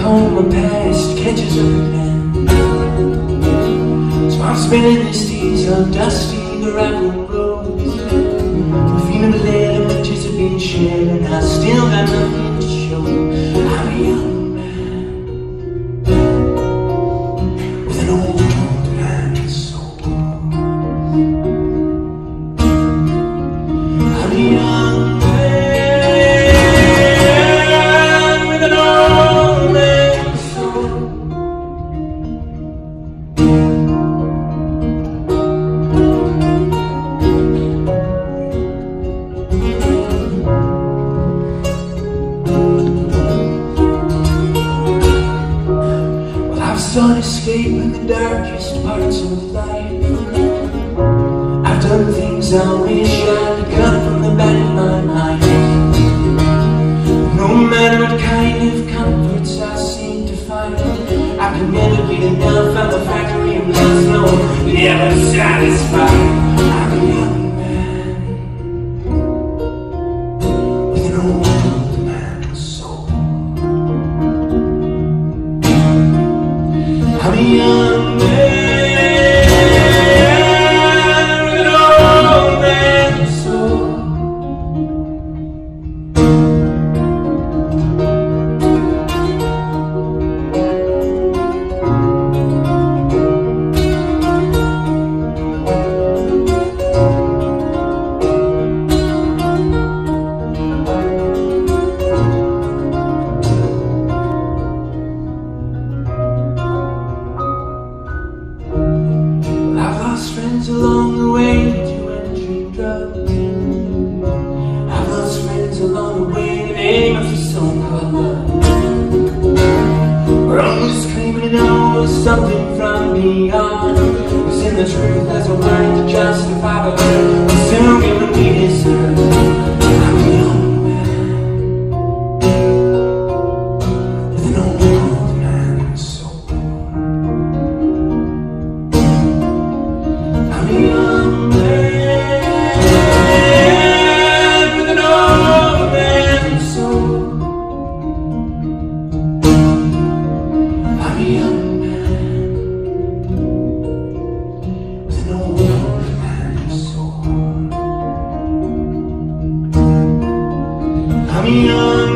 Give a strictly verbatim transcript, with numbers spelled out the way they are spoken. home a past catches up again. So I'll spend these days on dusty the gravel roads. The feeling of the letter which is a bit shared, and I still got nothing to show. I'm a young man with an old old man's soul. I'm a young man. I've sought escape in the darkest parts of life. I've done things I wish I'd cut from the back of my mind. No matter what kind of comforts I seem to find, I can never get enough of the factory of love, no, never satisfied. I'm a young man with an old I'm a young man with an old man's soul. Friends along the way to entry drugs. I've lost friends along the way in the name of the so-called love. We're always claiming to know something from beyond, cause in the truth there's a line to justify the assuming that we deserve. I'm a young man with an old old man's soul. I'm a young man with an old man's soul. I'm a young man with an old man's soul. I'm a young